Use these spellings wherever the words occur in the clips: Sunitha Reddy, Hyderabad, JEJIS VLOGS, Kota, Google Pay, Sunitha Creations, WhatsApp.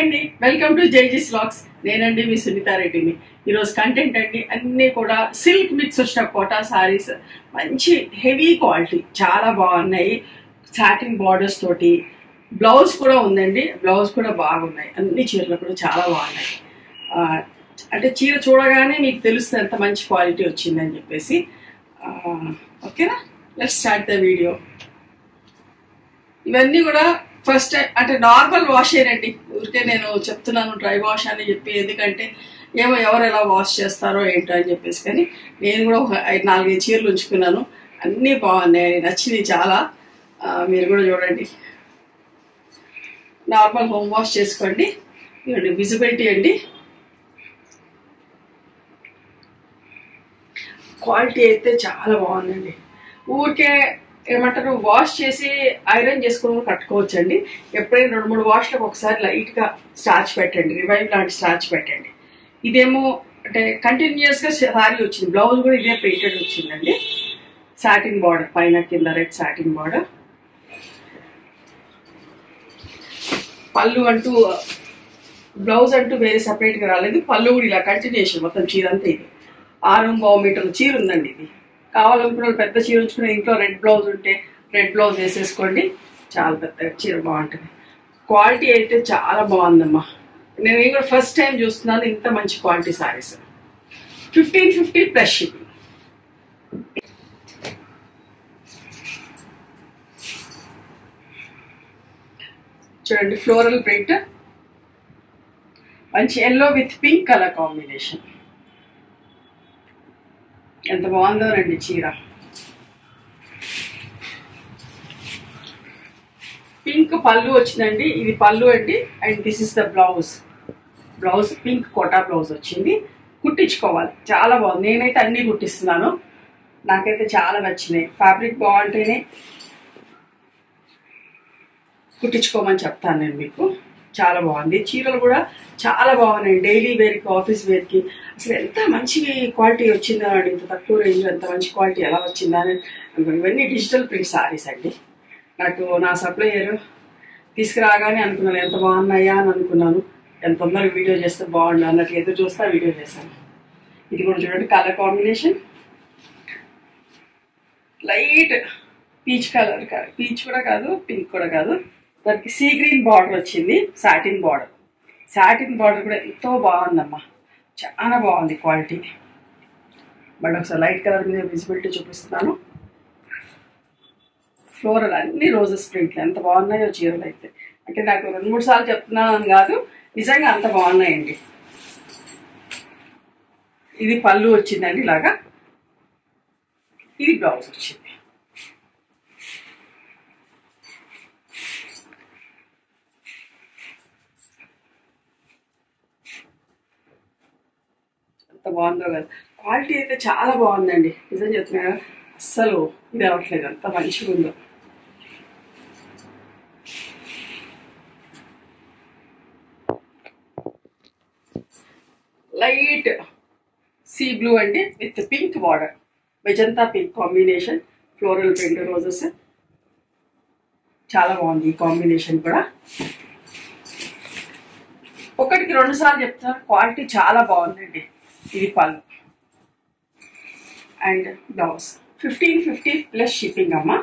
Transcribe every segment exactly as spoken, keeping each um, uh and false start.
అండి welcome to జేజీస్ lakhs. నేనండి మీ సునీతా రెడ్డిని. ఈరోజు కంటెంట్ అండి అన్నీ కూడా సిల్క్ మిక్స్ వచ్చిన కోటా సారీస్, మంచి హెవీ క్వాలిటీ, చాలా బాగున్నాయి. సాటిన్ బార్డర్స్ తోటి బ్లౌజ్ కూడా ఉందండి, బ్లౌజ్ కూడా బాగున్నాయి. అన్ని చీరలు కూడా చాలా బాగున్నాయి. అంటే చీర చూడగానే మీకు తెలుస్తుంది ఎంత మంచి క్వాలిటీ వచ్చిందని చెప్పేసి. ఓకేనా, లెట్స్ స్టార్ట్ ద వీడియో. ఇవన్నీ కూడా ఫస్ట్ అంటే నార్మల్ వాష్ చేయనండి. ఊరికే నేను చెప్తున్నాను డ్రై వాష్ అని చెప్పి, ఎందుకంటే ఏమో ఎవరు ఎలా వాష్ చేస్తారో ఏంటో అని చెప్పేసి. కానీ నేను కూడా ఒక ఐదు నాలుగైదు చీరలు ఉంచుకున్నాను, అన్నీ బాగున్నాయి, నచ్చినాయి చాలా. మీరు కూడా చూడండి, నార్మల్ హోమ్ వాష్ చేసుకోండి. ఇవ్వండి విజిబిలిటీ అండి, క్వాలిటీ అయితే చాలా బాగుందండి. ఊరికే ఏమంటారు వాష్ చేసి ఐరన్ చేసుకుని కట్టుకోవచ్చండి. ఎప్పుడైనా రెండు మూడు వాష్లకు ఒకసారి లైట్గా స్టార్చ్ పెట్టండి, రివైవ్ లాంటి స్టార్చ్ పెట్టండి. ఇదేమో అంటే కంటిన్యూస్గా శారీ వచ్చింది, బ్లౌజ్ కూడా ఇదే ప్రింటెడ్ వచ్చిందండి. సాటిన్ బార్డర్ పైన కింద రెడ్ సాటిన్ బార్డర్. పళ్ళు అంటూ బ్లౌజ్ అంటూ వేరే సపరేట్గా రాలేదు, పళ్ళు కూడా ఇలా కంటిన్యూషన్ మొత్తం చీర అంతా. ఇది ఆరు బావు మీటర్ల చీర ఉందండి. ఇది కావాలనుకున్న పెద్ద చీర ఉంచుకునే, ఇంట్లో రెడ్ బ్లౌజ్ ఉంటే రెడ్ బ్లౌజ్ వేసేసుకోండి, చాలా పెద్ద చీర బాగుంటుంది. క్వాలిటీ అయితే చాలా బాగుందమ్మా. నేను కూడా ఫస్ట్ టైం చూస్తున్నాను ఇంత మంచి quality sarees. Fifteen fifty plus shipping. చూడండి ఫ్లోరల్ ప్రింట్, మంచి yellow with pink colour combination. ఎంత బాగుందోనండి చీర. పింక్ పళ్ళు వచ్చిందండి, ఇది పళ్ళు అండి. And this is the blouse. Blouse pink Kota blouse వచ్చింది. కుట్టించుకోవాలి, చాలా బాగుంది. నేనైతే అన్నీ కుట్టిస్తున్నాను, నాకైతే చాలా నచ్చినాయి. ఫ్యాబ్రిక్ బాగుంటేనే కుట్టించుకోమని చెప్తాను నేను మీకు. చాలా బాగుంది, చీరలు కూడా చాలా బాగున్నాయి. డైలీ వేర్కి, ఆఫీస్ వేర్కి అసలు ఎంత మంచి క్వాలిటీ వచ్చిందా అండి. ఇంత తక్కువ రేంజ్లో ఎంత మంచి క్వాలిటీ ఎలా వచ్చిందా అని. ఇవన్నీ డిజిటల్ ప్రింట్ సారీస్ అండి. నాకు నా సప్లయర్ తీసుకురాగానే అనుకున్నాను ఎంత బాగున్నాయా అని అనుకున్నాను. ఎంత తొందరగా వీడియో చేస్తే బాగుండు అన్నట్లు ఎదురు చూస్తా వీడియో చేశాను. ఇది కూడా చూడండి, colour combination light peach colour, peach కూడా కాదు, పింక్ కూడా కాదు. దానికి సీ గ్రీన్ బార్డర్ వచ్చింది, సాటిన్ బార్డర్. సాటిన్ బార్డర్ కూడా ఎంతో బాగుందమ్మా, చాలా బాగుంది క్వాలిటీ. మళ్ళీ ఒకసారి లైట్ కలర్ మీద విజిబిలిటీ చూపిస్తున్నాను. ఫ్లోరల్ అన్ని రోజెస్ ప్రింట్లు, ఎంత బాగున్నాయో చీరలు అయితే. అంటే నాకు రెండు మూడు సార్లు చెప్తున్నాను అని కాదు, నిజంగా అంత బాగున్నాయండి. ఇది పళ్ళు వచ్చిందండి ఇలాగా, ఇది బ్లౌజ్ వచ్చింది. ఎంత బాగుందో కదా, క్వాలిటీ అయితే చాలా బాగుందండి. నిజం చెప్తున్నా, అస్సలు ఇది అవ్వట్లేదు, అంత మంచిగా ఉందో. లైట్ సీ బ్లూ అండి with pink border, magenta pink combination, floral print roses. చాలా బాగుంది ఈ కాంబినేషన్ కూడా. ఒకటికి రెండు సార్లు చెప్తున్నారు, క్వాలిటీ చాలా బాగుందండి. ఇది pallu and blouse. Fifteen fifty plus shipping అమ్మా.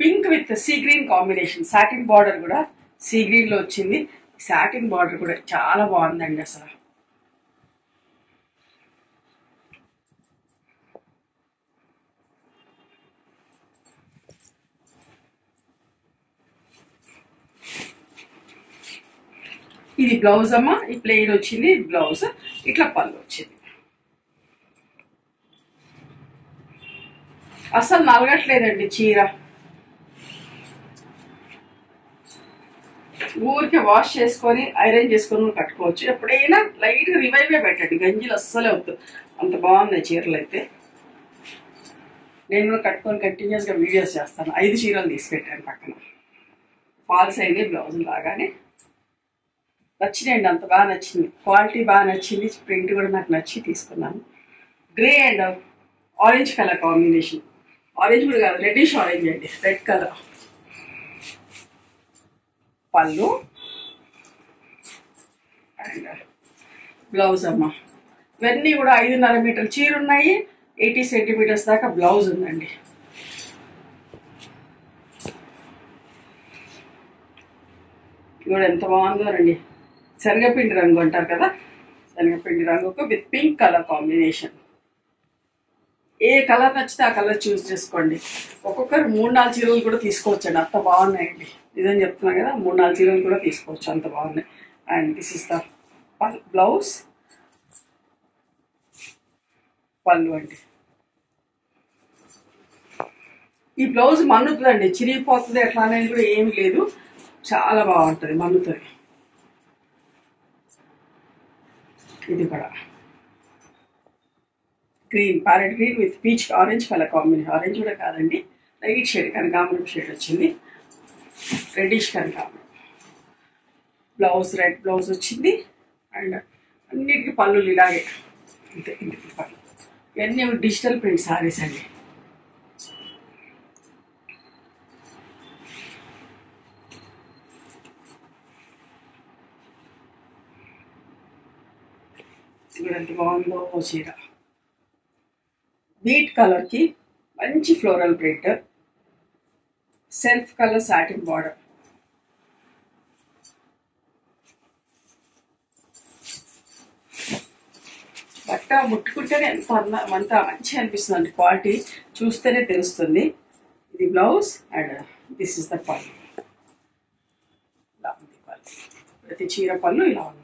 Pink with sea green combination, satin border కూడా సీ గ్రీన్ లో వచ్చింది. సాటిన్ బార్డర్ కూడా చాలా బాగుందండి అసలు. ఇది బ్లౌజ్ అమ్మ, ఈ ప్లెయిన్ వచ్చింది బ్లౌజ్, ఇట్లా పళ్ళు వచ్చింది. అసలు నలగట్లేదండి చీర. ఊరికే వాష్ చేసుకొని ఐరన్ చేసుకొని కట్టుకోవచ్చు. ఎప్పుడైనా లైట్గా రివైవే పెట్టండి, గంజీలు అస్సలే వద్దు. అంత బాగున్నాయి చీరలు అయితే. నేను కట్టుకొని కంటిన్యూస్గా వీడియోస్ చేస్తాను. ఐదు చీరలు తీసి పెట్టాను పక్కన, ఫాల్స్ అయింది బ్లౌజ్ లాగానే. నచ్చినాయండి, అంత బాగా నచ్చింది, క్వాలిటీ బాగా నచ్చింది, ప్రింట్ కూడా నాకు నచ్చి తీసుకున్నాను. Grey and orange color combination. Orange color, reddish orange, red color. Pallu and blouse amma. Venni kuda five point five meter cheer unnayi, eighty centimeters daaka blouse undandi. Idu entha baagundo randi. Sarigapindi rangu antaru kada. Sarigapindi rangu ku with pink color combination. ఏ colour నచ్చితే ఆ colour చూస్ చేసుకోండి. ఒక్కొక్కరు మూడు నాలుగు చీరలు కూడా తీసుకోవచ్చండి, అంత బాగున్నాయండి. నిజం చెప్తున్నా కదా, మూడు నాలుగు చీరలు కూడా తీసుకోవచ్చు, అంత బాగున్నాయి. And this is the blouse, pallu అండి. ఈ బ్లౌజ్ మన్నుతుందండి, చిరిగిపోతుంది ఎట్లా అనేది కూడా ఏమి లేదు, చాలా బాగుంటుంది, మన్నుతుంది. ఇది కూడా green, parrot green with peach orange color combination. Orange kuda kadandi, light shade kanakaamram shade vachindi, reddish kanakaamram. Blouse red blouse vachindi and annitiki pallu ilage ante indiki pallu. Yenni digital print sarees andi. Idanti baagundo cheera wheat color ki manchi floral print, self color satin border. Batta muttukuntene anta manchi anpistundi, quality chustene telustundi. Idi blouse and this is the pallu. Prati cheera pallu ila undandi.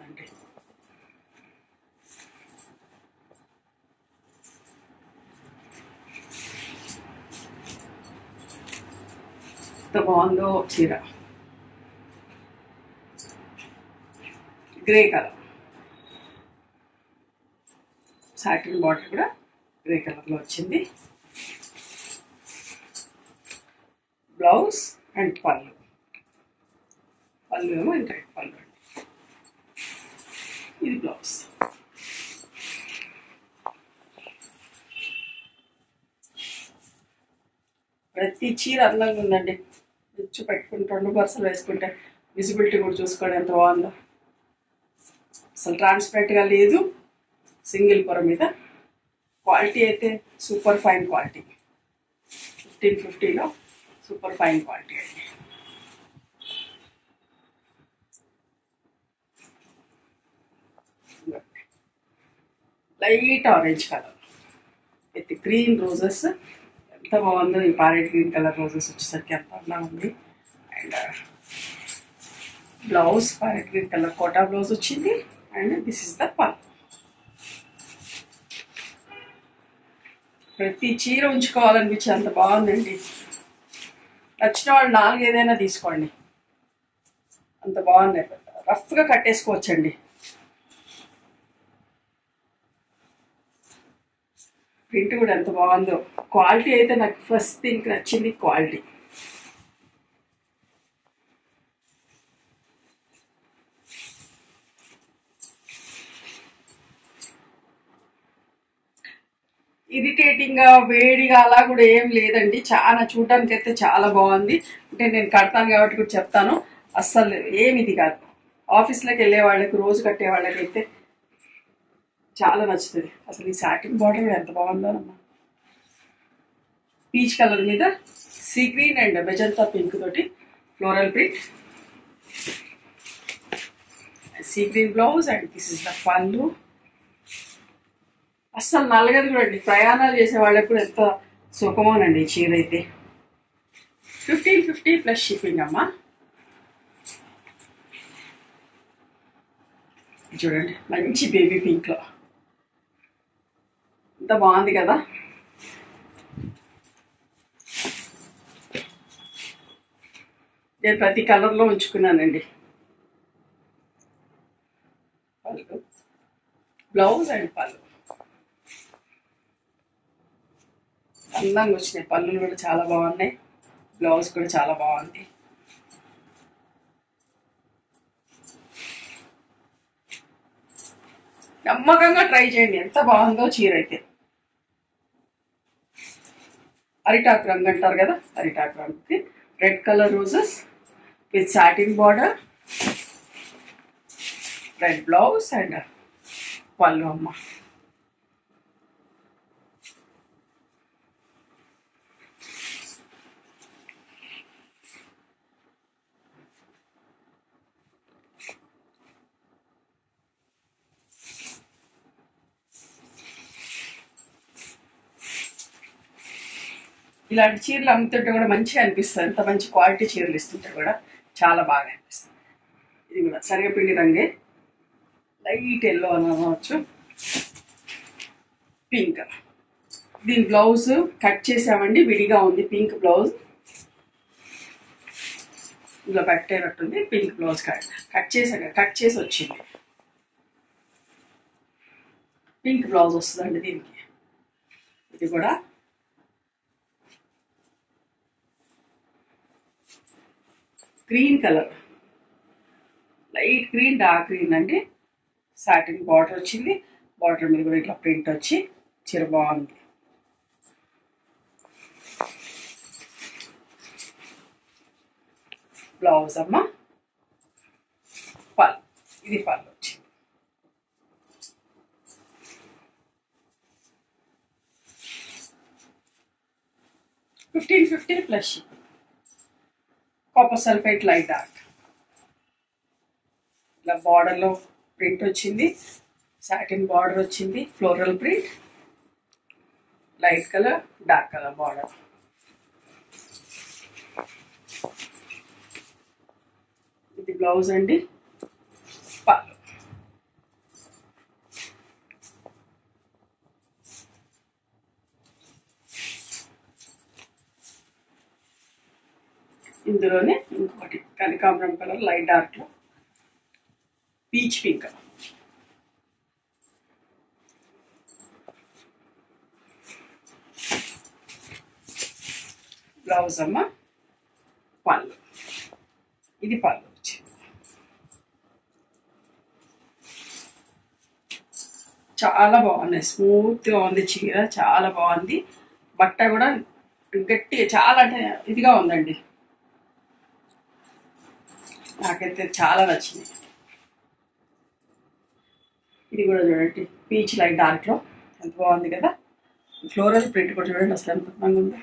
బాగుందో చీర. Grey colour satin border కూడా grey కలర్లో వచ్చింది. Blouse and పళ్ళు, పళ్ళు ఏమో ఇంకా పళ్ళు అండి. ఇది బ్లౌజ్, ప్రతి చీర అందంగా ఉందండి. రిచ్చు పెట్టుకుంటే రెండు పర్సలు వేసుకుంటే విజిబిలిటీ కూడా చూసుకోవడం ఎంత బాగుందో. అసలు ట్రాన్స్పరెంట్గా లేదు, సింగిల్ పొర మీద. క్వాలిటీ అయితే సూపర్ ఫైన్ క్వాలిటీ, ఫిఫ్టీన్ ఫిఫ్టీలో సూపర్ ఫైన్ క్వాలిటీ అండి. Light orange colour with green roses, ఎంత బాగుందో. ఈ ప్యారెట్ గ్రీన్ కలర్ రోజెస్ వచ్చేసరికి ఎంత అందంగా ఉంది. And blouse parrot green colour Kota blouse వచ్చింది. And this is the pallu. ప్రతి చీర ఉంచుకోవాలనిపించి అంత బాగుందండి. నచ్చిన వాళ్ళు నాలుగు ఏదైనా తీసుకోండి, అంత బాగున్నాయి. రఫ్గా కట్టేసుకోవచ్చండి. ప్రింట్ కూడా ఎంత బాగుందో. క్వాలిటీ అయితే నాకు ఫస్ట్ థింగ్ నచ్చింది, క్వాలిటీ. ఇరిటేటింగ్గా వేడిగా అలా కూడా ఏం లేదండి, చాలా చూడడానికి అయితే చాలా బాగుంది. అంటే నేను కడతాను కాబట్టి కూడా చెప్తాను, అస్సలు ఏమిది కాదు. ఆఫీస్లోకి వెళ్ళే వాళ్ళకి, రోజు కట్టే వాళ్ళకైతే చాలా నచ్చుతుంది. అసలు ఈ సాటిన్ బార్డర్ ఎంత బాగుందోనమ్మా. పీచ్ కలర్ మీద sea green and magenta pink తోటి floral print, sea green blouse and this is the pallu. అస్సలు నల్లగదు కూడా అండి, ప్రయాణాలు చేసే వాళ్ళకి కూడా ఎంత సుఖమోనండి ఈ చీర అయితే. ఫిఫ్టీన్ ఫిఫ్టీ ప్లస్ షిప్పింగ్ అమ్మా. చూడండి మంచి బేబీ పింక్లో ఎంత బాగుంది కదా. నేను ప్రతి కలర్లో ఉంచుకున్నానండి. పళ్ళు, బ్లౌజ్ అండ్ పళ్ళు అందంగా వచ్చినాయి. పళ్ళులు కూడా చాలా బాగున్నాయి, బ్లౌజ్ కూడా చాలా బాగుంది. నమ్మకంగా ట్రై చేయండి, ఎంత బాగుందో చీర అయితే. aritaku rangu antaru kada, aritaku ranguki red color roses with satin border, red blouse and pallu amma. ఇలాంటి చీరలు అమ్ముతుంటే కూడా మంచిగా అనిపిస్తుంది, ఎంత మంచి క్వాలిటీ చీరలు ఇస్తుంటే కూడా చాలా బాగా అనిపిస్తుంది. ఇది కూడా సరిగపిండి రంగే, లైట్ ఎల్లో అనవచ్చు, పింక్. దీని బ్లౌజ్ కట్ చేసామండి, విడిగా ఉంది. పింక్ బ్లౌజ్ ఇలా పెట్టేటట్టుంది. పింక్ బ్లౌజ్ కట్ కట్ చేసాక కట్ చేసి వచ్చింది. పింక్ బ్లౌజ్ వస్తుందండి దీనికి. ఇది కూడా green colour, light green, dark green అండి. సాటిన్ బార్డర్ వచ్చింది, బార్డర్ మీద కూడా ఇట్లా ప్రింట్ వచ్చి చీర బాగుంది. బ్లౌజ్ అమ్మ, పళ్ళు, ఇది పళ్ళు వచ్చింది. Fifteen fifty plus copper sulphate light dark. ఇలా బార్డర్లో ప్రింట్ వచ్చింది, సాటిన్ బార్డర్ వచ్చింది, floral print, light colour, dark colour border. ఇది బ్లౌజ్ అండి, పళ్ళు. ఇందులోనే ఇంకొకటి కనకాంబరం కలర్ లైట్ డార్క్ లో పీచ్ పింక్. బ్లౌజ్ అమ్మ, పళ్ళు. ఇది పళ్ళు వచ్చింది. చాలా బాగున్నాయి, స్మూత్ గా ఉంది చీర, చాలా బాగుంది. బట్ట కూడా గట్టిగా చాలా, అంటే ఇదిగా ఉందండి. నాకైతే చాలా నచ్చింది. ఇది కూడా చూడండి, పీచ్ లైట్ డార్క్లో ఎంత బాగుంది కదా. ఫ్లోరల్ ప్రింట్ కూడా చూడండి అసలు ఎంత అందంగా ఉందా.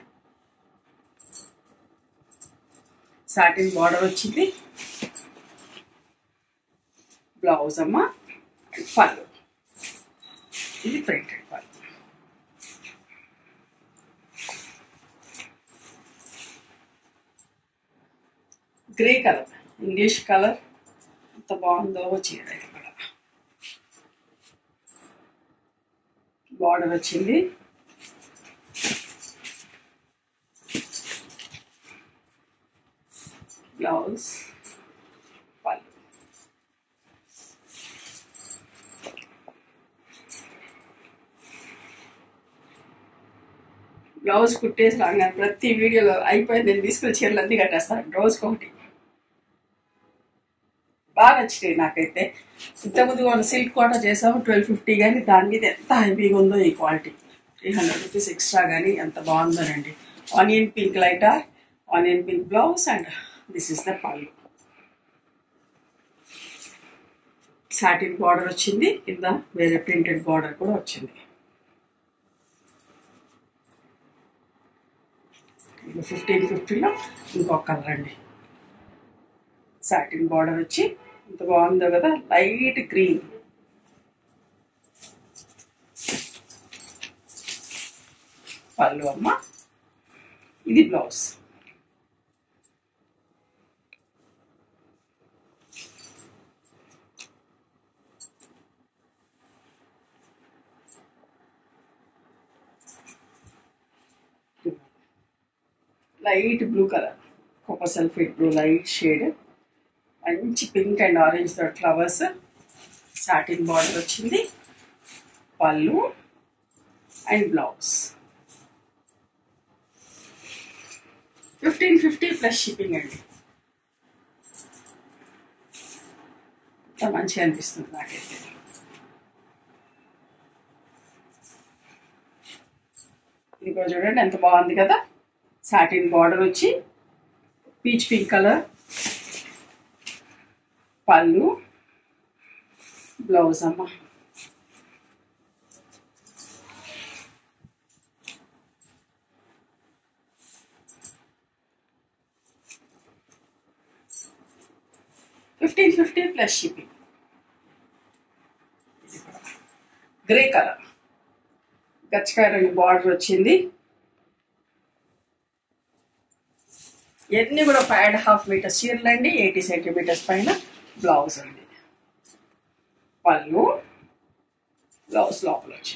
సాటిన్ బార్డర్ వచ్చింది. బ్లౌజ్ అమ్మ, పళ్ళు. ఇది ప్రింటెడ్ పళ్ళు. గ్రే కలర్, ఇంగ్లీష్ కలర్, ఎంత బాగుందో చీర. ఇక్కడ బార్డర్ వచ్చింది. బ్లౌజ్, పళ్ళు. బ్లౌజ్ కుట్టేసి రాగానే ప్రతి వీడియోలో అయిపోయింది, నేను తీసుకున్న చీరలు అన్నీ కట్టేస్తాను రోజుకొకటి. బాగా నచ్చినాయి నాకైతే. ఇంతకుముందు మనం సిల్క్ కోట చేసాము ట్వెల్వ్ ఫిఫ్టీ కానీ దాని మీద ఎంత హెవీగా ఉందో ఈ quality. Three hundred rupees extra కానీ ఎంత బాగుందోనండి. Onion pink lighter, onion pink blouse and this is the pallu. Satin border వచ్చింది, కింద వేరే ప్రింటెడ్ బార్డర్ కూడా వచ్చింది. ఫిఫ్టీన్ ఫిఫ్టీలో ఇంకొక కలర్ అండి. సాటిన్ బార్డర్ వచ్చి ఎంత బాగుందో కదా, లైట్ గ్రీన్. పళ్ళు అమ్మ, ఇది blouse. Light blue colour, copper sulphate blue light shade, మంచి పింక్ అండ్ ఆరెంజ్ తో ఫ్లవర్స్. సాటిన్ బార్డర్ వచ్చింది, pallu and blouse. Fifteen fifty plus shipping అండి. మంచిగా అనిపిస్తుంది నాకైతే. ఇదిగో చూడండి ఎంత బాగుంది కదా సాటిన్ బోర్డర్ వచ్చి peach pink colour pallu blouse అమ్మ fifteen fifty plus shipping. Grey color. Gachka border chindi. Yet never a five and a half meter sheer landi, eighty centimeters fine blouse. Pallu blouse lopoloch.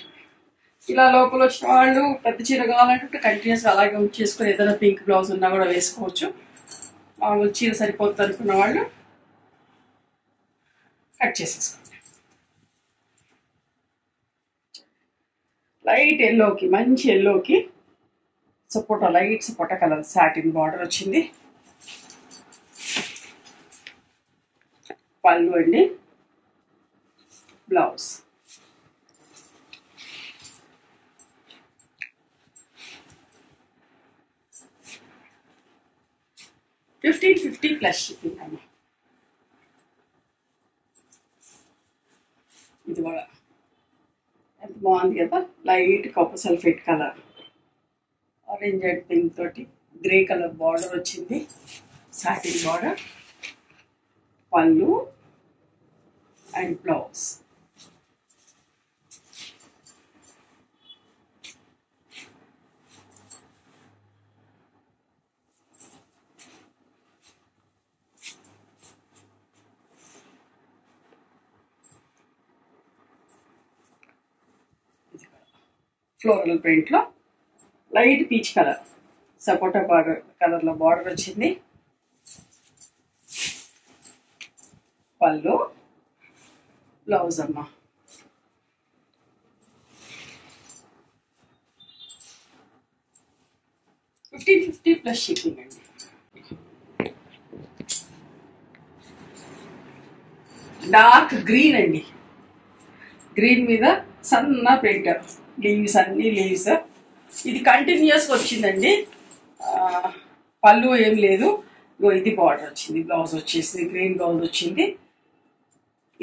Ila lopoloch pallu, Patichiragalan to continuous alagum cheese for either a pink blouse and never a waist coach. I will cheese a report the Punavalu. Light yellow ki, manchi yellow ki, support a light support a color satin border ochindi. Pallu andi blouse. Fifteen fifty plus shipping. This is a light copper sulfate color. Orange and pink thirty. Grey color border. Satin border. Pallu and blouse. Floral print lo light peach color supporta border color lo border ochindi pallu blouse amma fifteen fifty plus shipping andi. Dark green andi, green meeda sanna printer leaves and leaves. This is continuous. Uh, pallu em ledu. Go idi border ochindi blouse ochindi green blouse ochindi.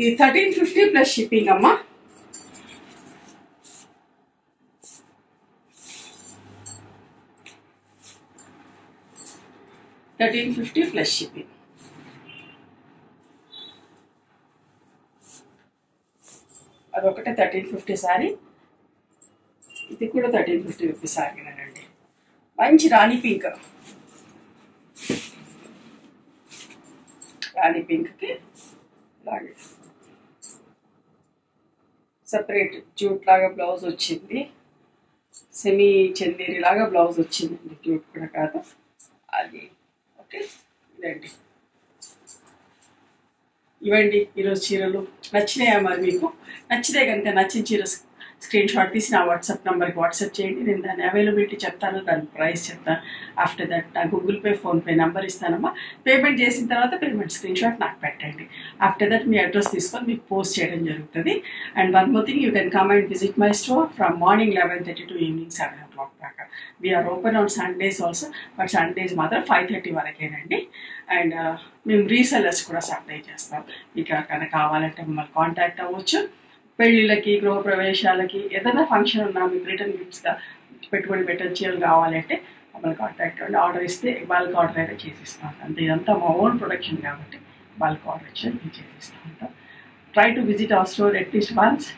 This thirteen fifty plus shipping amma. thirteen fifty plus shipping. Adokate thirteen fifty saree. This is thirteen fifty rupees. Manchi Rani Pink. Rani Pink ki laga. Separate jute laga blouse ochindi. Semi chandiri laga blouse ochindi. Jute kuda kada. Adi. Okay. Ready. Ivendi iroju cheeralu. Nachinaya mari meeku. Nachite ganka nachin cheeralu. Screenshot this in our WhatsApp number. WhatsApp chain in the availability chapter and price chapter. After that, uh, Google Pay, Phone Pay number is the payment days in the payment screenshot. After that, my address this one we post it in. And one more thing, you can come and visit my store from morning eleven thirty to evening seven o'clock. We are open on Sundays also, but Sundays mother five thirty again. And uh, we resellers kuda supply chestam. Meeku ekana kavalante mammalni contact avvochu. Pellilaki, Grow Praveshalaki, either function now with written gifts, the petwood better chill gavalete, our contact and order is the bulk order at Jesus. And the own production gravity, bulk order at Jesus. Try to visit our store at least once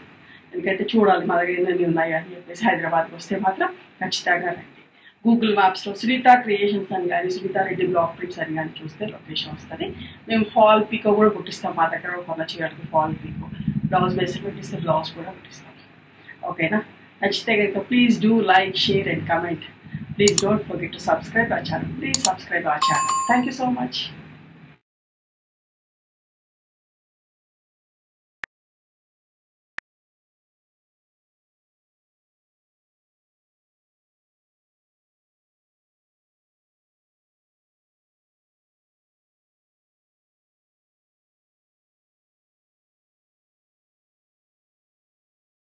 and get a chudal margarine and Unaya here, this Hyderabad was the matra, Kachitaga Rendi. Google Maps lo Sunitha Creations and Gani Sunitha Reddy blog prints and Gani choose the location of the name Fall Pico or Buddhista Matakaro Hanachi Fall Pico. Blouse measurement is the blouse product. Okay, na? Please do like, share, and comment. Please don't forget to subscribe our channel. Please subscribe our channel. Thank you so much.